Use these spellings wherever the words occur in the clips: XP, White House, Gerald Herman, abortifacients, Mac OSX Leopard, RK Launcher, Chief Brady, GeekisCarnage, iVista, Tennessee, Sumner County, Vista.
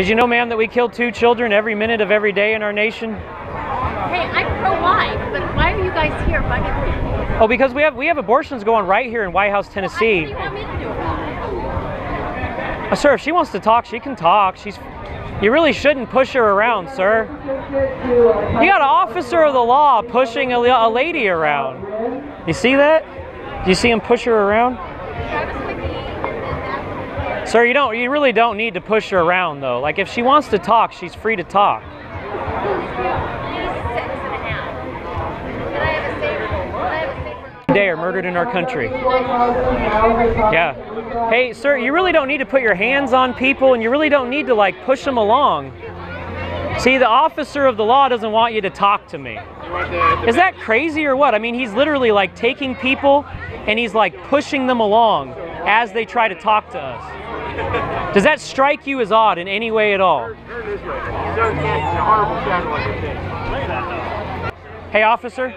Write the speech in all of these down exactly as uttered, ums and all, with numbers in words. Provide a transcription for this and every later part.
Did you know, ma'am, that we kill two children every minute of every day in our nation? Hey, I'm pro-life, but why are you guys here bugging me? Oh, because we have we have abortions going right here in White House, Tennessee. Well, how do you want me to do about it? Uh, sir, if she wants to talk, she can talk. She's You really shouldn't push her around, sir. You got an officer of the law pushing a, a lady around. You see that? Do you see him push her around? Sir, you don't. You really don't need to push her around, though. Like, if she wants to talk, she's free to talk. Today are murdered in our country. Yeah. Hey, sir, you really don't need to put your hands on people, and you really don't need to, like, push them along. See, the officer of the law doesn't want you to talk to me. Is that crazy or what? I mean, he's literally, like, taking people, and he's, like, pushing them along as they try to talk to us. Does that strike you as odd in any way at all? Hey, officer.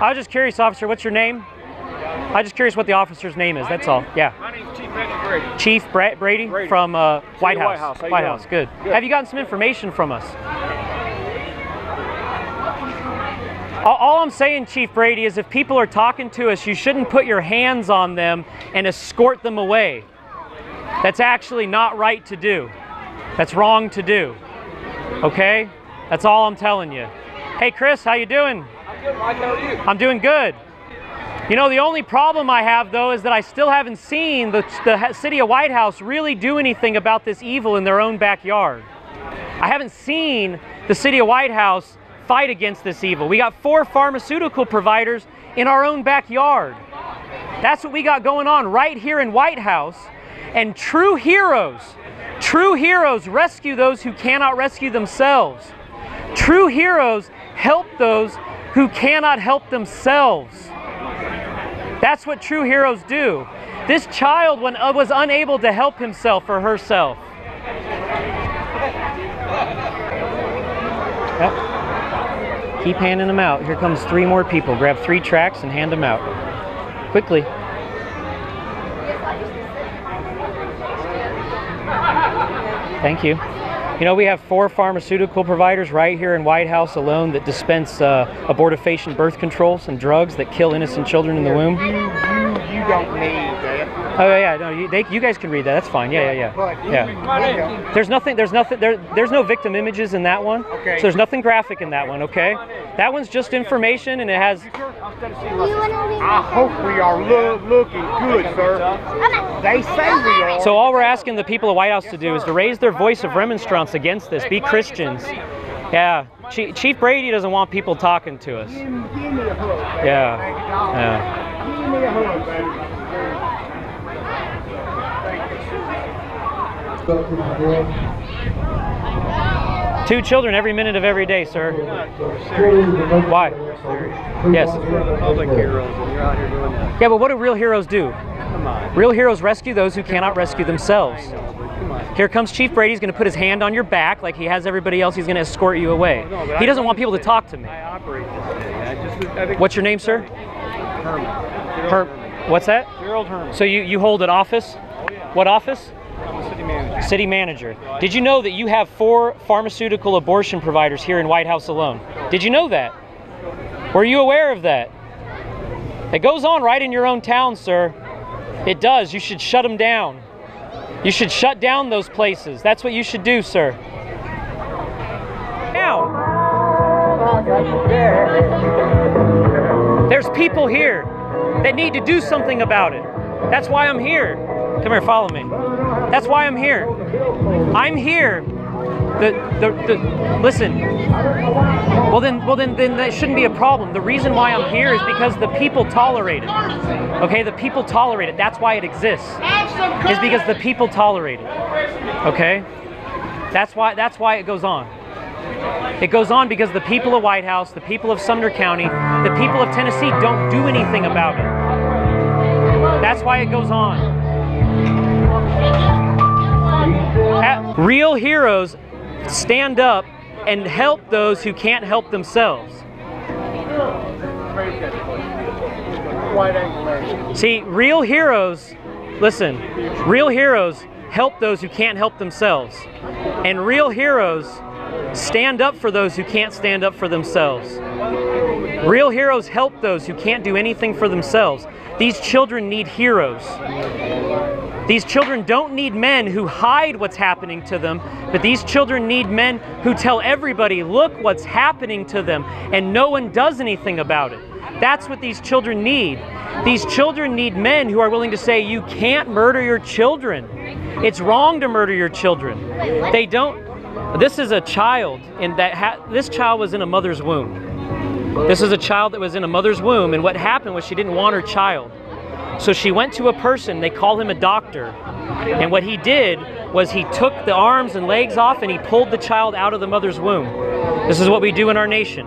I was just curious, officer, what's your name? I was just curious what the officer's name is, that's all. Yeah. My name's Chief Brady. Chief Bra Brady, Brady from uh, White House. White House, How White House. Good. good. Have you gotten some information from us? All, all I'm saying, Chief Brady, is if people are talking to us, you shouldn't put your hands on them and escort them away. That's actually not right to do. That's wrong to do. Okay? That's all I'm telling you. Hey, Chris, how you doing? I'm doing good. You know, the only problem I have, though, is that I still haven't seen the, the city of White House really do anything about this evil in their own backyard. I haven't seen the city of White House fight against this evil. We got four pharmaceutical providers in our own backyard. That's what we got going on right here in White House. And true heroes, true heroes rescue those who cannot rescue themselves. True heroes help those who cannot help themselves. That's what true heroes do. This child when, uh, was unable to help himself or herself. Yep. Keep handing them out. Here comes three more people. Grab three tracks and hand them out. Quickly. Thank you. You know, we have four pharmaceutical providers right here in White House alone that dispense uh, abortifacient birth controls and drugs that kill innocent children in the womb. You, you, you don't need that. Oh yeah, no, you, they, you guys can read that. That's fine. Yeah, yeah, yeah. yeah. There's nothing. There's nothing. There, there's no victim images in that one. Okay. So there's nothing graphic in that one. Okay. That one's just information, and it has. I hope we are lo looking good, sir. They say we are. So all we're asking the people of White House to do is to raise their voice of remonstrance against this. Be Christians. Yeah. Chief Brady doesn't want people talking to us. Yeah. Yeah. Two children every minute of every day, sir. Why? Yes. Public heroes, and you're out here doing that. Yeah, but what do real heroes do? Come on. Real heroes rescue those who cannot rescue themselves. Here comes Chief Brady. He's going to put his hand on your back like he has everybody else. He's going to escort you away. No, no, he doesn't want people to talk to me. I operate this thing. I just, I think What's your name, sir? Herman. Her Herman. What's that? Gerald Herman. So you, you hold an office? Oh, yeah. What office? I'm a city manager. City manager. Did you know that you have four pharmaceutical abortion providers here in White House alone? Did you know that? Were you aware of that? It goes on right in your own town, sir. It does. You should shut them down. You should shut down those places. That's what you should do, sir. Now, there's people here that need to do something about it. That's why I'm here. Come here, follow me. That's why I'm here. I'm here. The, the, the, listen. Well then, well then, then that shouldn't be a problem. The reason why I'm here is because the people tolerate it. Okay, the people tolerate it. That's why it exists. Is because the people tolerate it. Okay, that's why. That's why it goes on. It goes on because the people of White House, the people of Sumner County, the people of Tennessee don't do anything about it. That's why it goes on. At, real heroes stand up and help those who can't help themselves. See, real heroes, listen, real heroes help those who can't help themselves. And real heroes stand up for those who can't stand up for themselves. Real heroes help those who can't do anything for themselves. These children need heroes. These children don't need men who hide what's happening to them, but these children need men who tell everybody, look what's happening to them, and no one does anything about it. That's what these children need. These children need men who are willing to say, you can't murder your children. It's wrong to murder your children. They don't. This is a child, and that ha this child was in a mother's womb. This is a child that was in a mother's womb, and what happened was she didn't want her child. So she went to a person, they call him a doctor, and what he did was he took the arms and legs off and he pulled the child out of the mother's womb. This is what we do in our nation.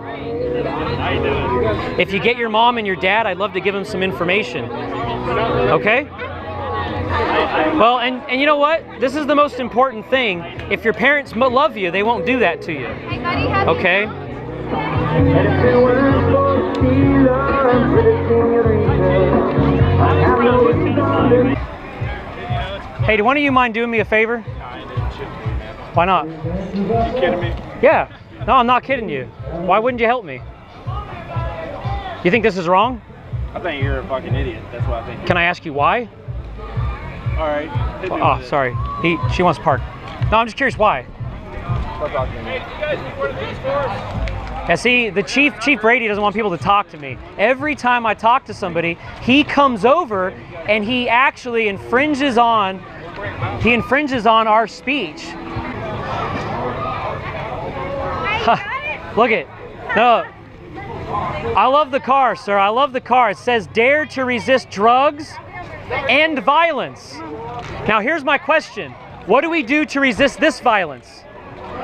If you get your mom and your dad, I'd love to give them some information. Okay? Well, and, and you know what? This is the most important thing. If your parents love you, they won't do that to you. Okay? Hey, do one of you mind doing me a favor? Why not? You kidding me? Yeah. No, I'm not kidding you. Why wouldn't you help me? You think this is wrong? I think you're a fucking idiot. That's what I think. Can I ask you why? All right. Oh, sorry. He, she wants to park. No, I'm just curious why. Hey, do you guys need one of these for us? Now see, the Chief, Chief Brady doesn't want people to talk to me. Every time I talk to somebody, he comes over and he actually infringes on, he infringes on our speech. Huh. Look it. No. I love the car, sir. I love the car. It says, dare to resist drugs and violence. Now here's my question. What do we do to resist this violence?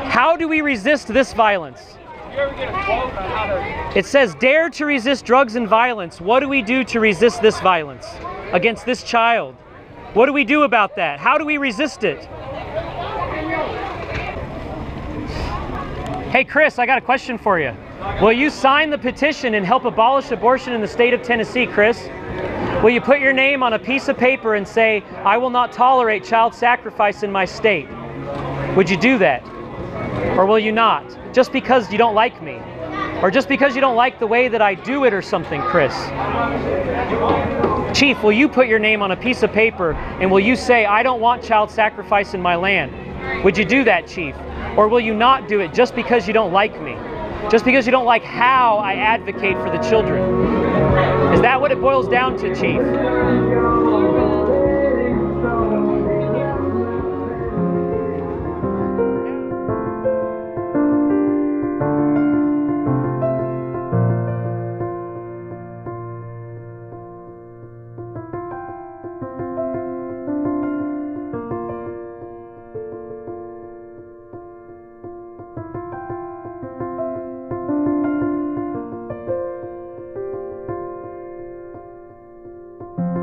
How do we resist this violence? It says, dare to resist drugs and violence. What do we do to resist this violence against this child? What do we do about that? How do we resist it? Hey, Chris, I got a question for you. Will you sign the petition and help abolish abortion in the state of Tennessee, Chris? Will you put your name on a piece of paper and say, I will not tolerate child sacrifice in my state? Would you do that? Or will you not? Just because you don't like me, or just because you don't like the way that I do it or something, Chris. Chief, will you put your name on a piece of paper and will you say, I don't want child sacrifice in my land? Would you do that, Chief? Or will you not do it just because you don't like me? Just because you don't like how I advocate for the children? Is that what it boils down to, Chief? Thank you.